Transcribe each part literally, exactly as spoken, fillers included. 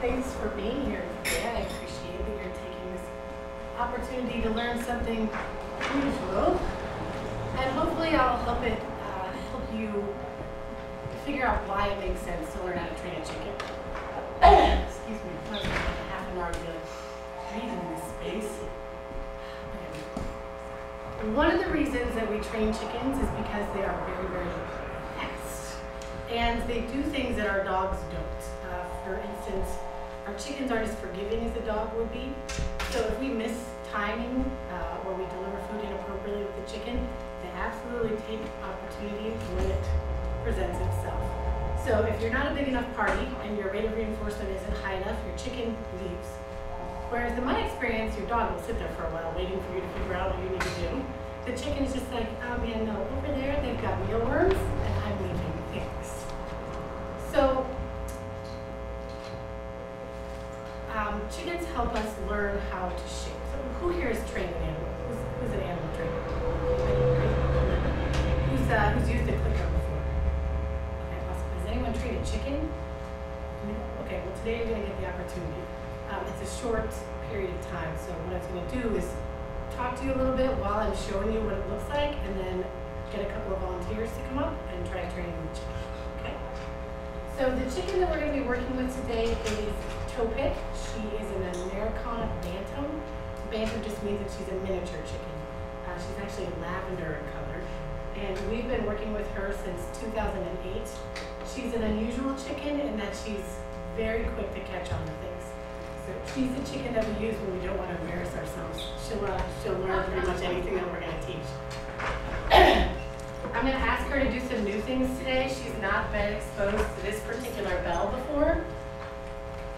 thanks for being here today. I appreciate that you're taking this opportunity to learn something unusual, and hopefully I'll help it uh, help you figure out why it makes sense to learn how to train a chicken. Excuse me, I was like half an hour ago. Breathe in this space. One of the reasons that we train chickens is because they are very, very fast, and they do things that our dogs don't. Uh, for instance, our chickens aren't as forgiving as a dog would be. So if we miss timing uh, or we deliver food inappropriately with the chicken, they absolutely take opportunity when it presents itself. So if you're not a big enough party and your rate of reinforcement isn't high enough, your chicken leaves. Whereas in my experience, your dog will sit there for a while waiting for you to figure out what you need to do. The chicken is just like, oh man, no, over there they've got mealworms and I'm leaving, thanks. So, um, chickens help us learn how to shape. So who here is trained an animal? Who's, who's an animal trainer? Who's, uh, who's used a clicker before? Okay, awesome. Has anyone trained a chicken? Okay, well today you're gonna get the opportunity. Um, it's a short period of time, so what I was going to do is talk to you a little bit while I'm showing you what it looks like, and then get a couple of volunteers to come up and try training the chicken. Okay? So the chicken that we're going to be working with today is Topik. She is an Americana bantam. Bantam just means that she's a miniature chicken. Uh, she's actually lavender in color, and we've been working with her since two thousand eight. She's an unusual chicken in that she's very quick to catch on to things. She's the chicken that we use when we don't want to embarrass ourselves. She'll, uh, she'll learn pretty much anything that we're going to teach. I'm going to ask her to do some new things today. She's not been exposed to this particular bell before.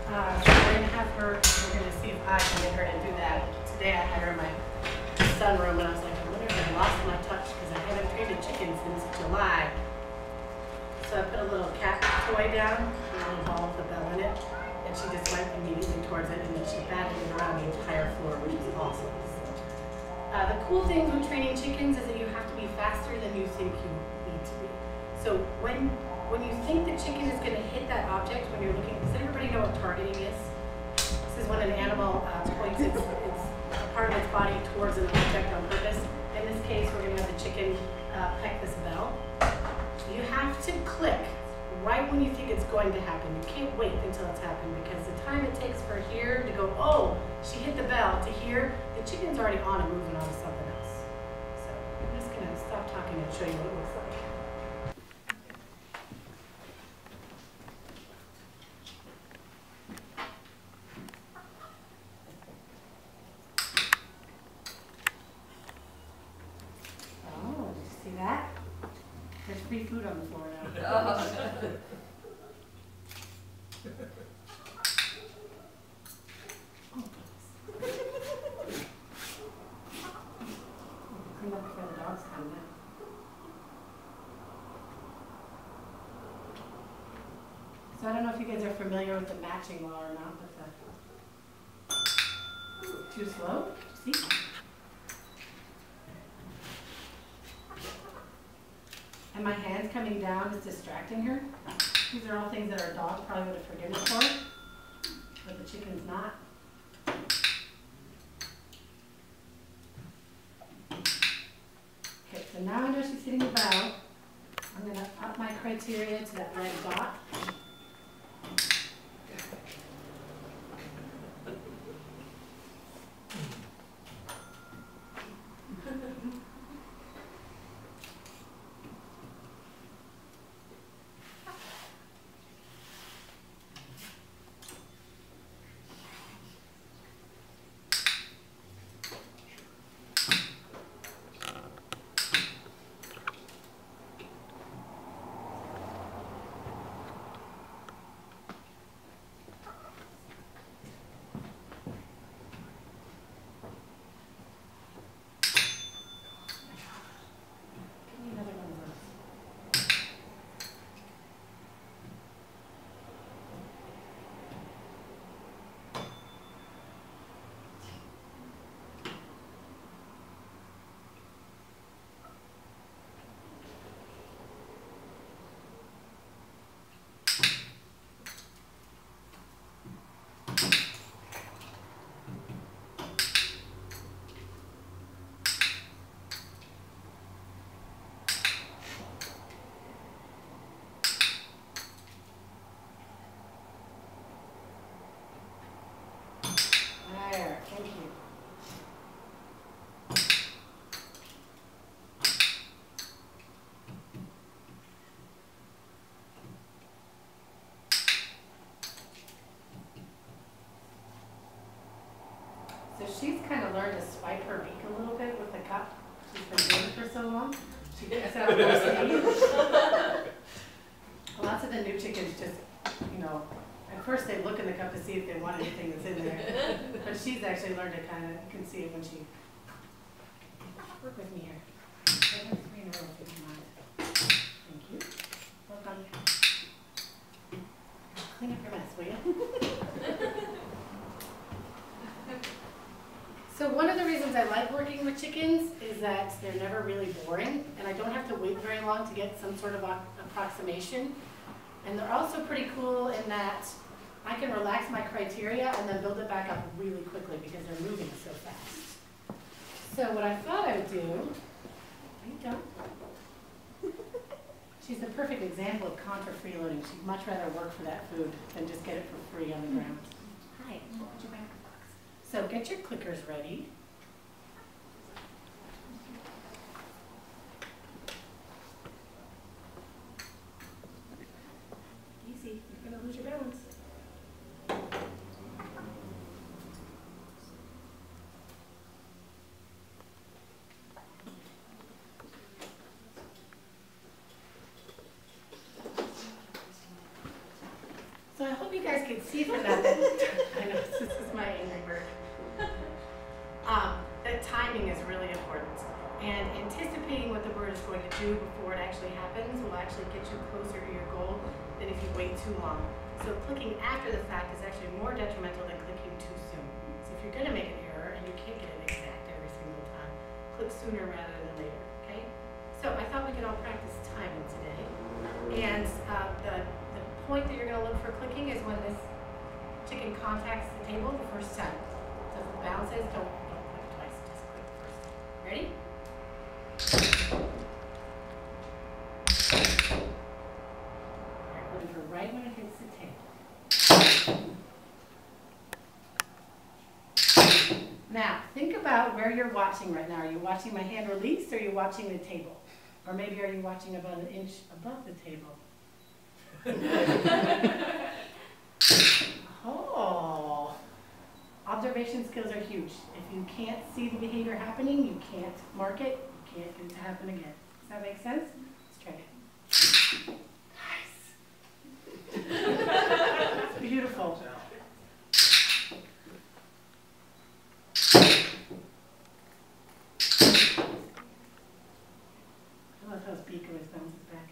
Uh, so we're going to have her, we're going to see if I can get her to do that. Today I had her in my sunroom and I was like, I wonder if I lost my touch because I haven't trained a chicken since July. So I put a little cat toy down and involved the bell in it. And she just went immediately towards it, and then she batted it around the entire floor, which is awesome. Uh, the cool thing when training chickens is that you have to be faster than you think you need to be. So when when you think the chicken is going to hit that object, when you're looking, does everybody know what targeting is? This is when an animal uh, points its, its part of its body towards an object on purpose. In this case, we're going to have the chicken uh, peck this bell. You have to click right when you think it's going to happen. You can't wait until it's happened, because the time it takes for here to go, oh, she hit the bell, to here, the chicken's already on and moving on to something else. So I'm just going to stop talking and show you what it looks like. So I don't know if you guys are familiar with the matching law or not, but the... too slow? See? And my hands coming down is distracting her. These are all things that our dog probably would have forgiven for, but the chicken's not. Okay, so now I know she's hitting the bell. I'm going to up my criteria to that red dot. her to swipe her beak a little bit with the cup. She's been doing it for so long. She gets out of Lots of the new chickens just, you know, at first they look in the cup to see if they want anything that's in there. But she's actually learned to kind of, you can see it when she, work with me here. Three in a row if you mind. Thank you. Welcome. Clean up your mess, will you? So one of the reasons I like working with chickens is that they're never really boring, and I don't have to wait very long to get some sort of approximation. And they're also pretty cool in that I can relax my criteria and then build it back up really quickly because they're moving so fast. So what I thought I would do, you don't. She's the perfect example of contra-free loading. She'd much rather work for that food than just get it for free on the ground. Hi. So get your clickers ready. Easy, you're gonna lose your balance. So I hope you guys can see from that. I know this is my angry bird. Um, that timing is really important, and anticipating what the bird is going to do before it actually happens will actually get you closer to your goal than if you wait too long. So clicking after the fact is actually more detrimental than clicking too soon. So if you're going to make an error and you can't get it exact every single time, click sooner rather than later, okay? So I thought we could all practice timing today, and uh, the, the point that you're going to look for clicking is when this chicken contacts the table the first time. So if it bounces, don't Ready? Alright, we're right when it hits the table. Now, think about where you're watching right now. Are you watching my hand release, or are you watching the table? Or maybe are you watching about an inch above the table? Oh! Observation skills are huge. If you can't see the behavior happening, you can't mark it, you can't get it to happen again. Does that make sense? Let's try it. Nice. It's beautiful. I love how his beak always bounces back.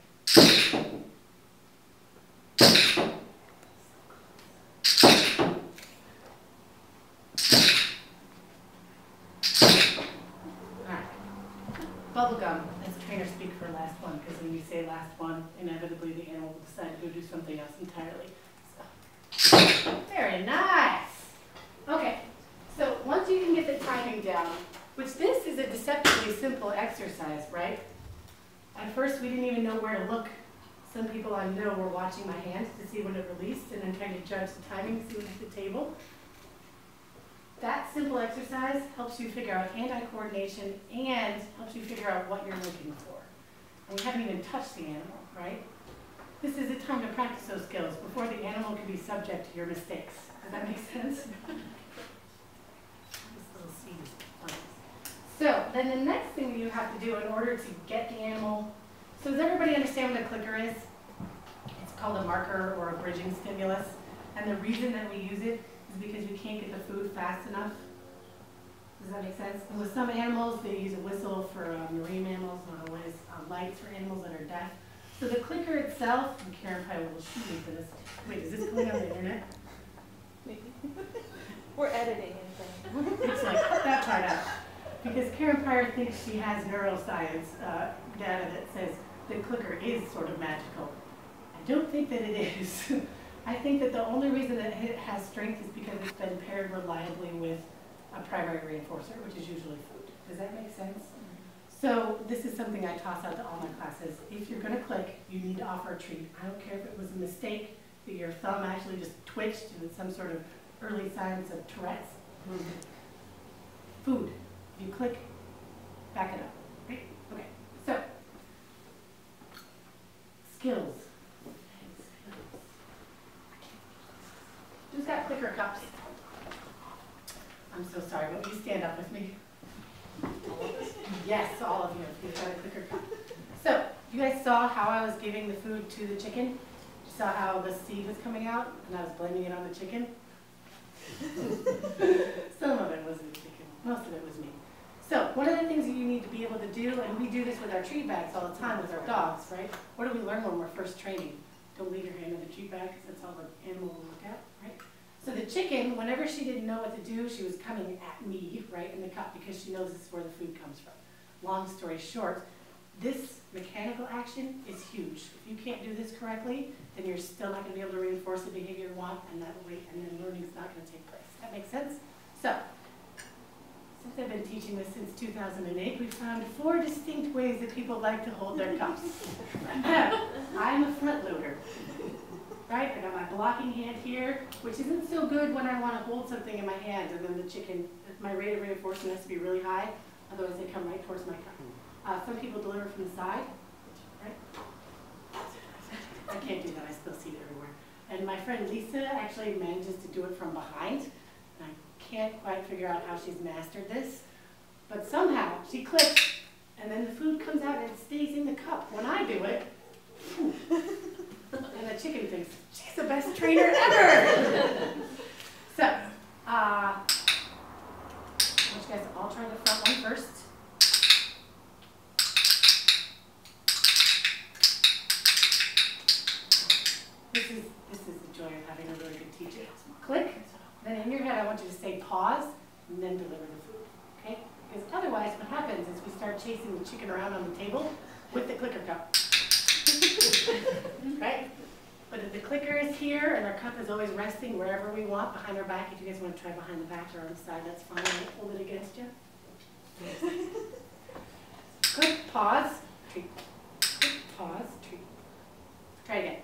Bubblegum, as a trainer, speak for last one, because when you say last one, inevitably the animal will decide to go do something else entirely. So. Very nice! Okay, so once you can get the timing down, which this is a deceptively simple exercise, right? At first we didn't even know where to look. Some people I know were watching my hands to see when it released and then trying to judge the timing to see what's at the table. That simple exercise helps you figure out hand-eye coordination and helps you figure out what you're looking for. And we haven't even touched the animal, right? This is a time to practice those skills before the animal can be subject to your mistakes. Does that make sense? So then the next thing you have to do in order to get the animal, so does everybody understand what a clicker is? It's called a marker or a bridging stimulus. And the reason that we use it is because you can't get the food fast enough. Does that make sense? And with some animals, they use a whistle for uh, marine mammals, not always uh, lights for animals that are deaf. So the clicker itself, and Karen Pryor will shoot me for this. Wait, is this going on the internet? Maybe. We're editing and things. It's like, that part out. Because Karen Pryor thinks she has neuroscience uh, data that says the clicker is sort of magical. I don't think that it is. I think that the only reason that it has strength is because it's been paired reliably with a primary reinforcer, which is usually food. Does that make sense? Mm-hmm. So this is something I toss out to all my classes. If you're going to click, you need to offer a treat. I don't care if it was a mistake, that your thumb actually just twitched and it's some sort of early signs of Tourette's. Mm-hmm. Food. You click, back it up. Right? Okay. So, skills. Who's got clicker cups? I'm so sorry. Will you stand up with me? All of us? Yes, all of you. Please have a clicker. So, you guys saw how I was giving the food to the chicken? You saw how the seed was coming out, and I was blaming it on the chicken? Some of it was the chicken. Most of it was me. So, one of the things that you need to be able to do, and we do this with our treat bags all the time with our dogs, right? What do we learn when we're first training? Don't leave your hand in the treat bag, because that's all the animal will look at, right? So the chicken, whenever she didn't know what to do, she was coming at me, right, in the cup, because she knows this is where the food comes from. Long story short, this mechanical action is huge. If you can't do this correctly, then you're still not going to be able to reinforce the behavior you want, and that way, and then learning is not going to take place. That makes sense? So, since I've been teaching this since two thousand eight, we've found four distinct ways that people like to hold their cups. I'm a front loader. Right? I got my blocking hand here, which isn't so good when I want to hold something in my hand, and then the chicken, my rate of reinforcement has to be really high, otherwise they come right towards my cup. Uh, some people deliver from the side, right? I can't do that, I still see it everywhere. And my friend Lisa actually manages to do it from behind, and I can't quite figure out how she's mastered this, but somehow she clicks, and then the food comes out and it stays in the cup. When I do it, and the chicken thinks, she's the best trainer ever! So, uh, I want you guys to all try the front one first. This is, this is the joy of having a really good teacher. Click, then in your head I want you to say pause, and then deliver the food, okay? Because otherwise what happens is we start chasing the chicken around on the table with the clicker cup. Right? But if the clicker is here and our cup is always resting wherever we want, behind our back, if you guys want to try behind the back or on the side, that's fine. I'll hold it against you. Good. Pause. Treat. Good. Pause. Treat. Try again.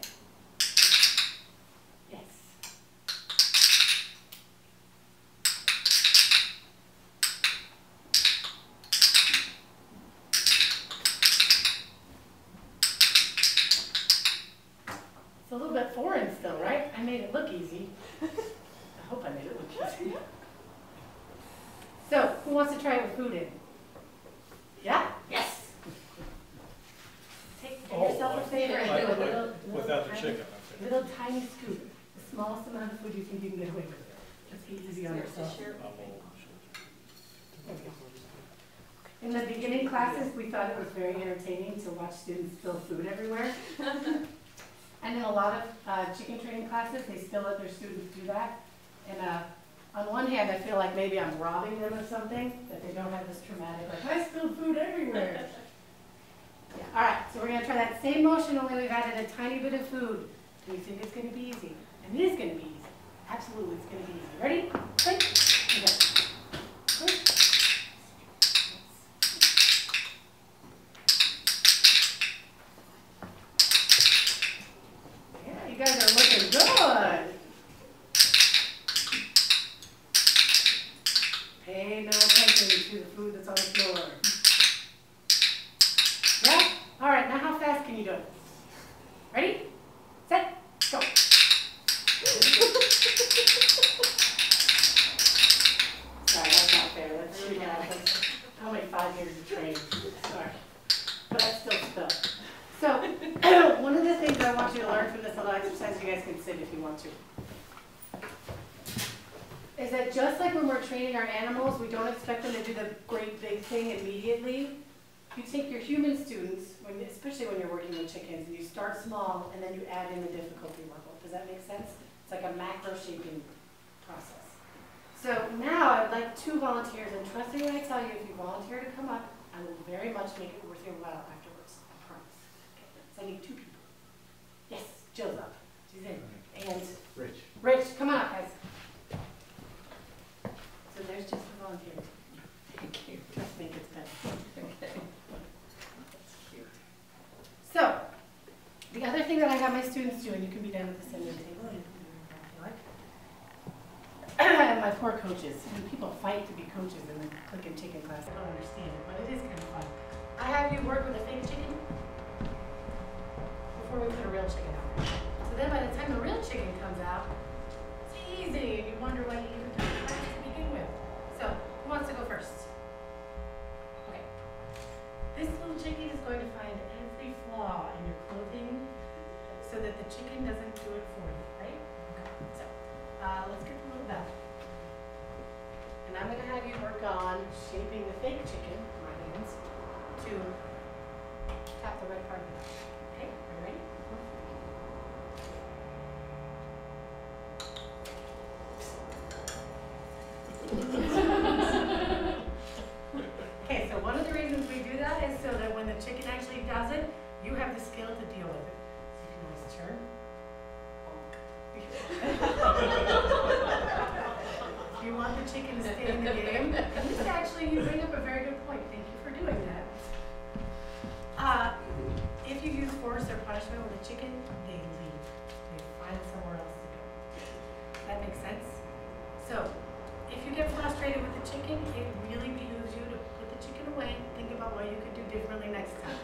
A little bit foreign still, right? I made it look easy. I hope I made it look easy. So, who wants to try it with food in? Yeah? Yes. Take do oh, yourself a favor and do a little, without the chicken. Little tiny scoop. The smallest amount of food you think you can get away with. Just be easy on yourself. In the beginning classes, we thought it was very entertaining to watch students spill food everywhere. And in a lot of uh, chicken training classes, they still let their students do that. And uh, on one hand, I feel like maybe I'm robbing them of something, that they don't have this traumatic, like, I spilled food everywhere. Yeah. All right, so we're going to try that same motion, only we've added a tiny bit of food. Do you think it's going to be easy? And it is going to be easy. Absolutely, it's going to be easy. Ready? Click. Okay. Click. You guys are looking good. Pay no attention to the food that's on the floor. Yeah? All right, now how fast can you do it? Ready? Set? Go. Sorry, that's not fair. That's too bad. How many five years of training? Sorry. But I still spill. So, one of the things I want you to learn from this little exercise, you guys can sit if you want to, is that just like when we're training our animals, we don't expect them to do the great big thing immediately. You take your human students, when, especially when you're working with chickens, and you start small and then you add in the difficulty level. Does that make sense? It's like a macro shaping process. So now I'd like two volunteers, and trust me when I tell you, if you volunteer to come up, I will very much make it worth your while after. So I need two people. Yes, Jill's up. She's in. And Rich. Rich, come on up, guys. So there's just a volunteer. Thank you. Trust me, it gets better. Okay. That's cute. So, the other thing that I got my students doing, you can be down at this end of the table, and you can be like. My poor coaches. And people fight to be coaches in the click and chicken class. I don't understand it, but it is kind of fun. I have you work with a fake chicken. We put a real chicken out. So then by the time the real chicken comes out, it's easy and you wonder why you even took the class to begin with. but the chicken doesn't do it for you, right? Okay. So uh, let's get the little bell. And I'm going to have you work on shaping the fake chicken, my hands, to tap the red part of the bell. Okay, are you ready? Okay, so one of the reasons we do that is so that when the chicken actually does it, you have the skill to deal with it. So you can always turn. If you want the chicken to stay in the game, and this actually, you bring up a very good point. Thank you for doing that. Uh, if you use force or punishment with a chicken, they leave. They find somewhere else to go. Does that make sense? So, if you get frustrated with the chicken, it really behooves you to put the chicken away, think about what you could do differently next time.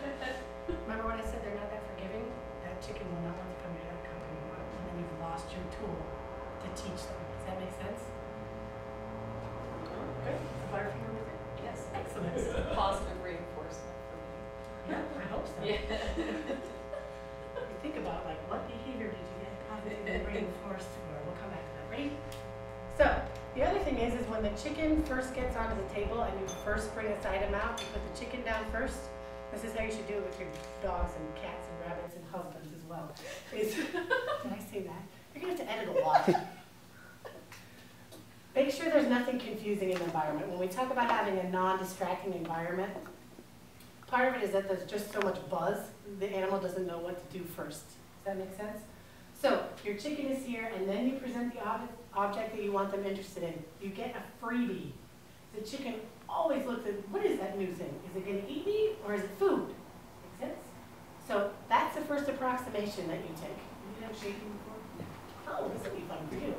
Remember when I said they're not that forgiving? That chicken will not want to come to that company, and then you've lost your tool to teach them. Does that make sense? Good. The butterfinger with it? Yes. Excellent. Positive reinforcement for me. Yeah, I hope so. Yeah. You think about, like, what behavior did you get positively reinforced for? We'll come back to that, right? So, the other thing is, is when the chicken first gets onto the table and you first bring this item out, you put the chicken down first. This is how you should do it with your dogs and cats and rabbits and husbands as well. Is, did I say that? You're going to have to edit a lot. Make sure there's nothing confusing in the environment. When we talk about having a non-distracting environment, part of it is that there's just so much buzz, the animal doesn't know what to do first. Does that make sense? So your chicken is here, and then you present the ob object that you want them interested in. You get a freebie. The chicken always looks at, what is that new thing? Is it going to eat me, or is it food? Makes sense? So that's the first approximation that you take. You didn't have shaking before? Oh, this will be fun for you.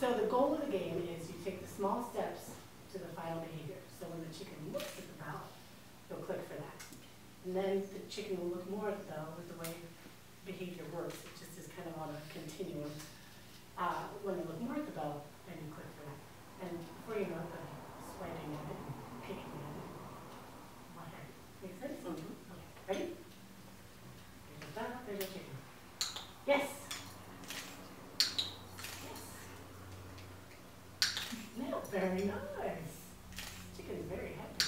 So the goal of the game is you take the small steps to the final behavior. So when the chicken looks at the bell, you'll click for that. And then the chicken will look more at the bell with the way behavior works. It just is kind of on a continuum. Uh, when they look more at the bell, then you click for that. And before you know it, they're swiping at it, picking at it. Whatever. Make sense? Mm-hmm. Okay. Ready? There's a bell, there's a chicken. Yes! Yes! No, very nice. Chicken's very happy.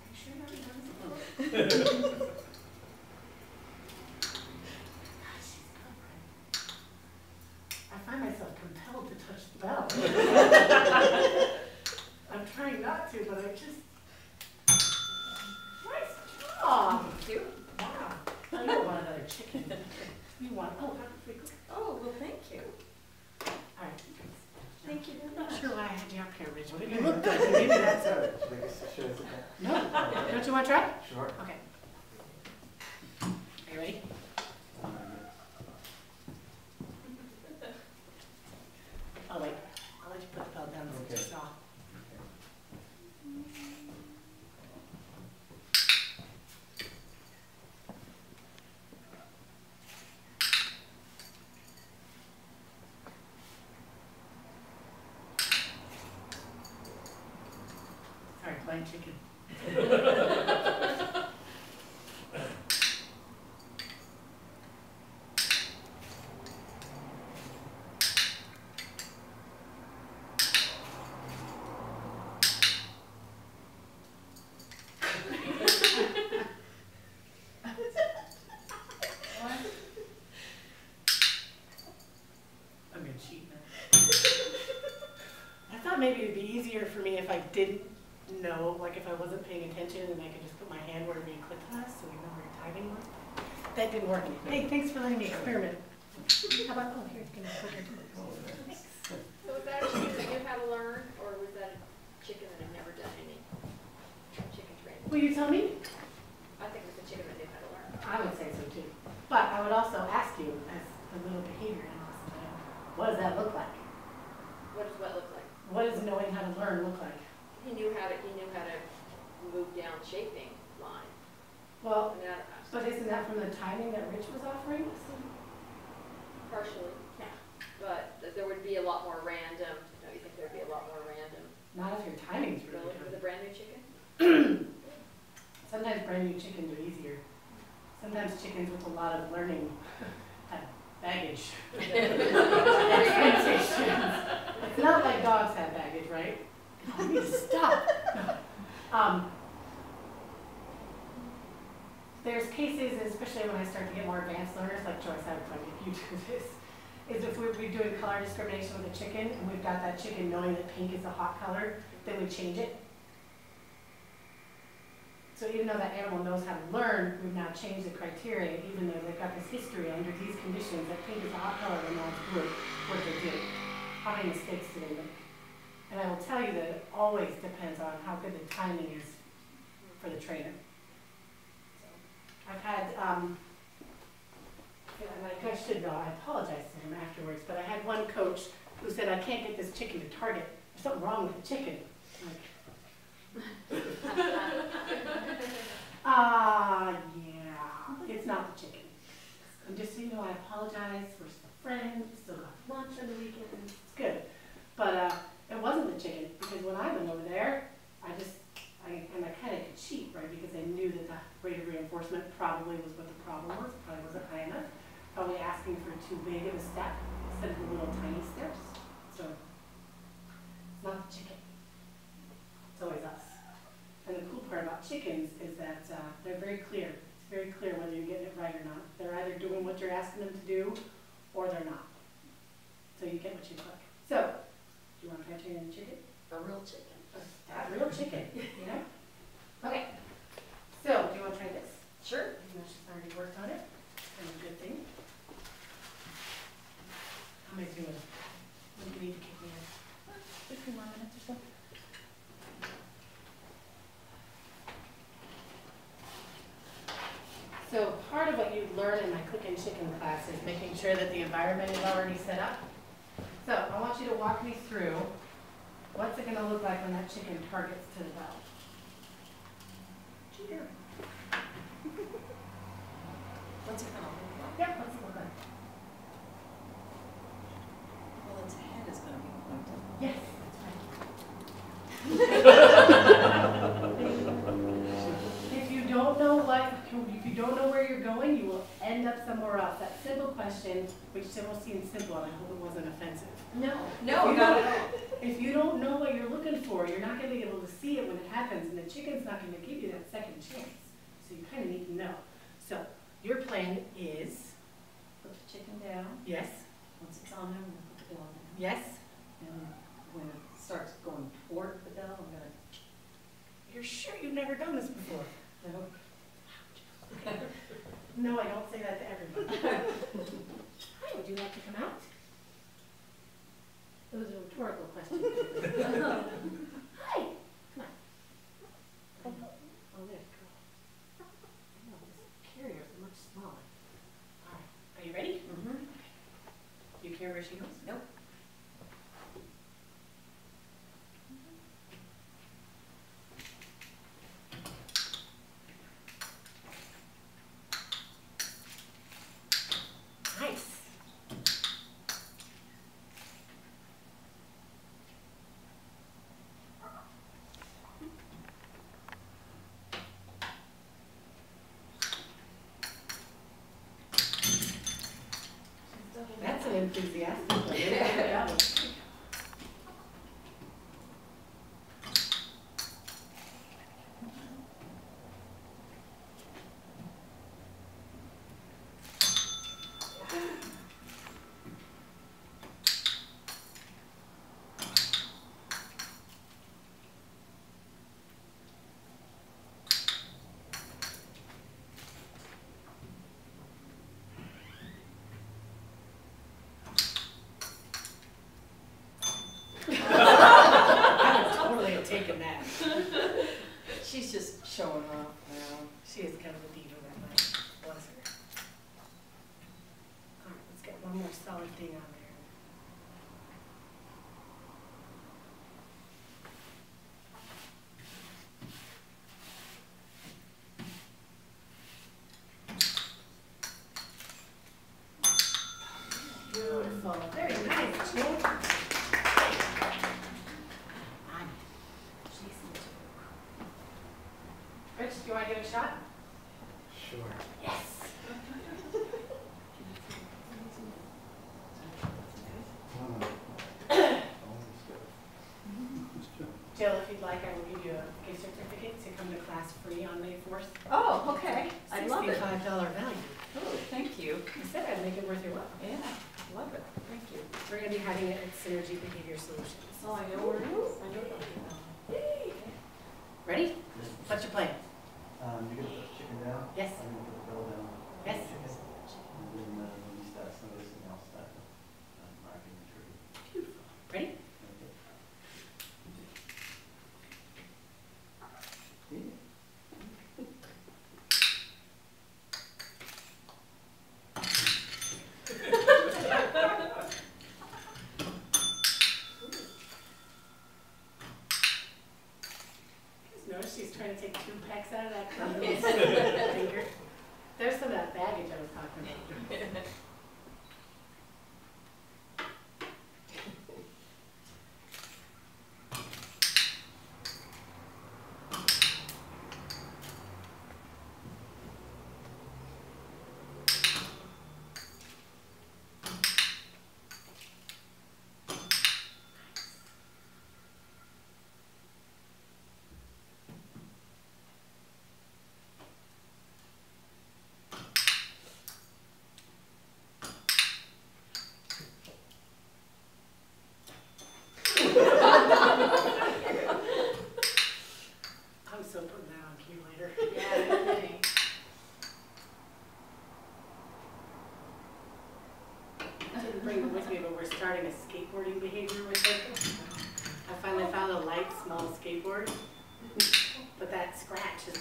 Are you sure nobody knows it? My chicken. I'm gonna cheat now. I thought maybe it'd be easier for me if I didn't know, like if I wasn't paying attention and I could just put my hand where we clicked on us so we know where your timing was. That didn't work. Hey, thanks for letting me experiment. How about, oh, here, give me a clicker. Thanks. So was that a chicken that you had to learn, or was that a chicken that had never done any chicken training? Will you tell me? I think it was a chicken that they had to learn. I would say so too. But I would also ask you, as the little behavior analyst, what does that look like? What does what look like? What does knowing how to learn look like? He knew how to. He knew how to move down shaping line. Well, that, but isn't that from the timing that Rich was offering us? Partially. Yeah. But there would be a lot more random. Don't you think there'd be a lot more random? Not if your timing's really good. With a brand new chicken. Sometimes new chickens are easier. Sometimes chickens with a lot of learning have baggage. Expectations. It's not like dogs have baggage, right? I need to stop. Um, there's cases, especially when I start to get more advanced learners, like Joyce, I would point if you do this, is if we were doing color discrimination with a chicken, and we've got that chicken knowing that pink is a hot color, then we change it. So even though that animal knows how to learn, we've now changed the criteria, even though they've got this history under these conditions that pink is a hot color and now it's blue, what they do. How many mistakes do they make? And I will tell you that it always depends on how good the timing is for the trainer. So I've had, um, like I should know, I apologize to him afterwards, but I had one coach who said, I can't get this chicken to target. There's something wrong with the chicken. Like, ah, yeah, it's not the chicken. And just so you know, I apologize. We're still friends. Still got lunch on the weekend. It's good. But, uh, it wasn't the chicken, because when I went over there, I just, I, and I kind of could cheat, right, because I knew that the rate of reinforcement probably was what the problem was, probably wasn't high enough, probably asking for too big of a step instead of the little tiny steps. So, it's not the chicken. It's always us. And the cool part about chickens is that uh, they're very clear. It's very clear whether you're getting it right or not. They're either doing what you're asking them to do, or they're not. So you get what you like. So, you want to try turning the chicken? A real chicken. That real chicken, you know? Okay. So, do you want to try this? Sure. You know, she's already worked on it. It's kind of a good thing. How am I doing? When do you need to kick me in? fifteen more minutes or so. So, part of what you learn in my cooking chicken class is making sure that the environment is already set up. So, I want you to walk me through what's it going to look like when that chicken targets to the bell. Cheater. What's it going to look like? Yeah, what's it look like? Well, its head is going to be pointed. Yes, that's right. If you don't know what, if you don't know where you're going, you will end up somewhere else. That simple question, which still seems simple, and I hope it wasn't offensive. No, no, not at all. If you don't know what you're looking for, you're not going to be able to see it when it happens, and the chicken's not going to give you that second chance. So you kind of need to know. So your plan is put the chicken down. Yes. Once it's on there, I'm going to put the bell down. Yes. And when it starts going toward the bell, I'm going to. You're sure you've never done this before? No. Okay. No, I don't say that to everybody. Hi, would you like to come out? It was a rhetorical question. Hi! Come on. Oh, there. No, these carriers are much smaller. All right. Are you ready? Mm-hmm. Okay. Do you care where she goes? Nope. Enthusiastically. Yeah. She's just showing off now. She is kind of a diva that night. Bless her. All right, let's get one more solid thing on there. Rich, do you want to give it a shot? Sure. Yes. Jill, if you'd like, I will give you a gift certificate to come to class free on May fourth. Oh, okay. I love it. sixty-five dollar value. Oh, thank you. I said I'd make it worth your while. Yeah, I love it. Thank you. We're going to be having it at Synergy Behavior Solutions. Oh, I know where it is. I know where it is. Ready? Yes. What's your plan? Um, you're going to put the chicken down? Yes. I'm going to put the bell down. Yes. Yes. And then uh, when you start somebody else, start uh, marking the tree. Beautiful. Ready? Okay. She's trying to take two pecks out of that finger. There's some of that baggage I was talking about. Starting a skateboarding behavior with it. I finally found a light, small skateboard, but that scratch is...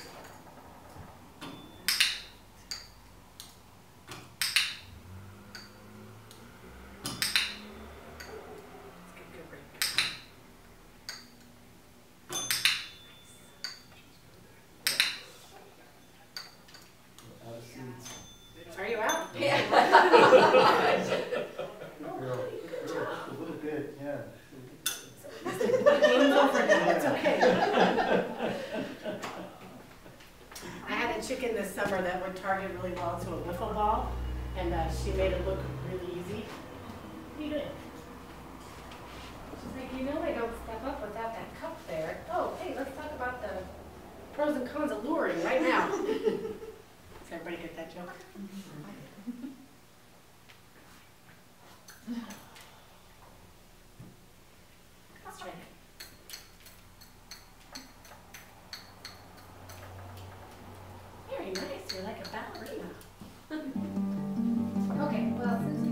Very nice, you're like a ballerina. Okay, well, since